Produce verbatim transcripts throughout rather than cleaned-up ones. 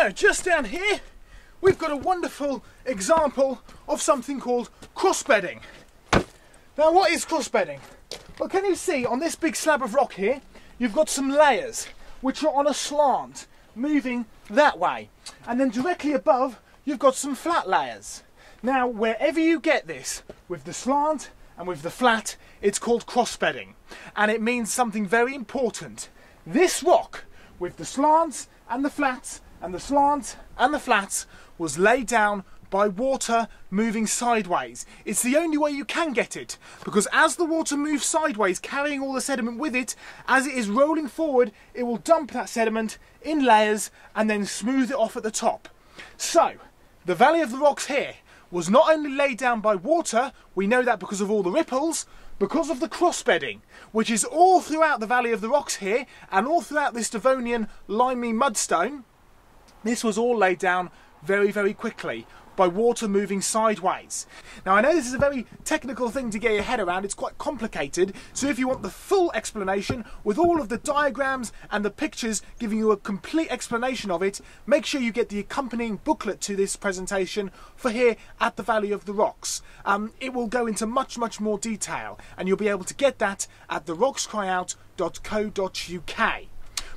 So just down here we've got a wonderful example of something called crossbedding. Now what is crossbedding? Well, can you see on this big slab of rock here you've got some layers which are on a slant moving that way, and then directly above you've got some flat layers. Now wherever you get this with the slant and with the flat, it's called crossbedding, and it means something very important. This rock with the slants and the flats and the slants and the flats was laid down by water moving sideways. It's the only way you can get it, because as the water moves sideways carrying all the sediment with it, as it is rolling forward it will dump that sediment in layers and then smooth it off at the top. So the Valley of the Rocks here was not only laid down by water, we know that because of all the ripples, because of the crossbedding, which is all throughout the Valley of the Rocks here and all throughout this Devonian limey mudstone. This was all laid down very very quickly by water moving sideways. Now I know this is a very technical thing to get your head around, it's quite complicated, so if you want the full explanation with all of the diagrams and the pictures giving you a complete explanation of it, make sure you get the accompanying booklet to this presentation for here at the Valley of the Rocks. Um, it will go into much much more detail, and you'll be able to get that at the rocks cry out dot co dot U K.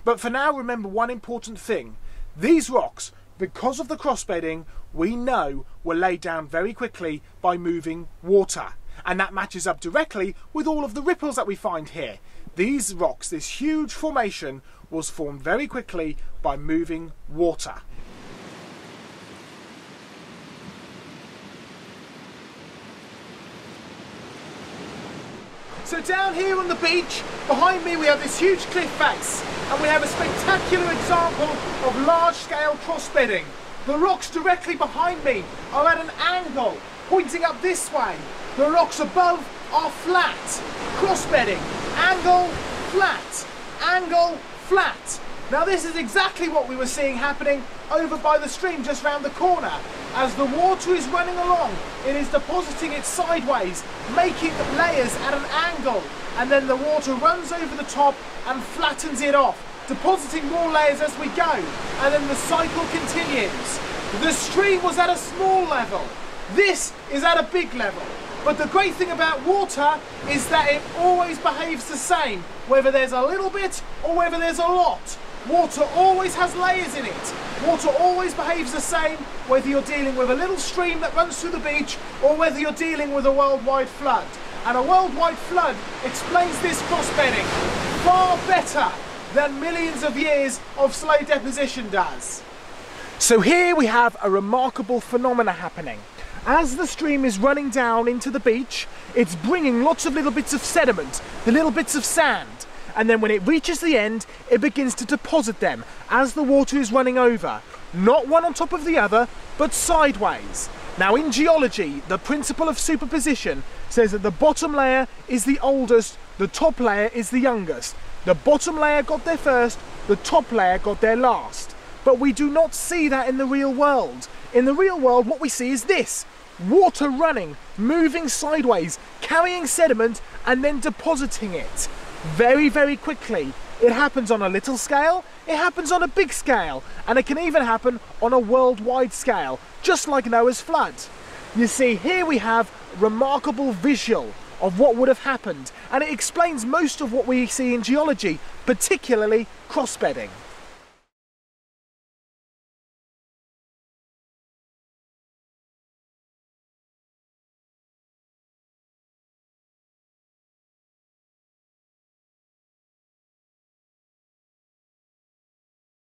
But for now, remember one important thing: these rocks, because of the crossbedding, we know were laid down very quickly by moving water, and that matches up directly with all of the ripples that we find here. These rocks, this huge formation, was formed very quickly by moving water. So down here on the beach, behind me we have this huge cliff face, and we have a spectacular example of large-scale crossbedding. The rocks directly behind me are at an angle, pointing up this way. The rocks above are flat. Crossbedding, angle, flat, angle, flat. Now this is exactly what we were seeing happening over by the stream just round the corner. As the water is running along, it is depositing it sideways, making layers at an angle, and then the water runs over the top and flattens it off, depositing more layers as we go, and then the cycle continues. The stream was at a small level, this is at a big level, but the great thing about water is that it always behaves the same, whether there's a little bit or whether there's a lot. Water always has layers in it. Water always behaves the same, whether you're dealing with a little stream that runs through the beach or whether you're dealing with a worldwide flood. And a worldwide flood explains this crossbedding far better than millions of years of slow deposition does. So here we have a remarkable phenomena happening. As the stream is running down into the beach, it's bringing lots of little bits of sediment, the little bits of sand, and then when it reaches the end it begins to deposit them as the water is running over, not one on top of the other but sideways. Now in geology, the principle of superposition says that the bottom layer is the oldest, the top layer is the youngest. The bottom layer got there first, the top layer got there last. But we do not see that in the real world. In the real world what we see is this: water running, moving sideways, carrying sediment and then depositing it. Very, very quickly. It happens on a little scale, it happens on a big scale, and it can even happen on a worldwide scale, just like Noah's flood. You see, here we have a remarkable visual of what would have happened, and it explains most of what we see in geology, particularly crossbedding.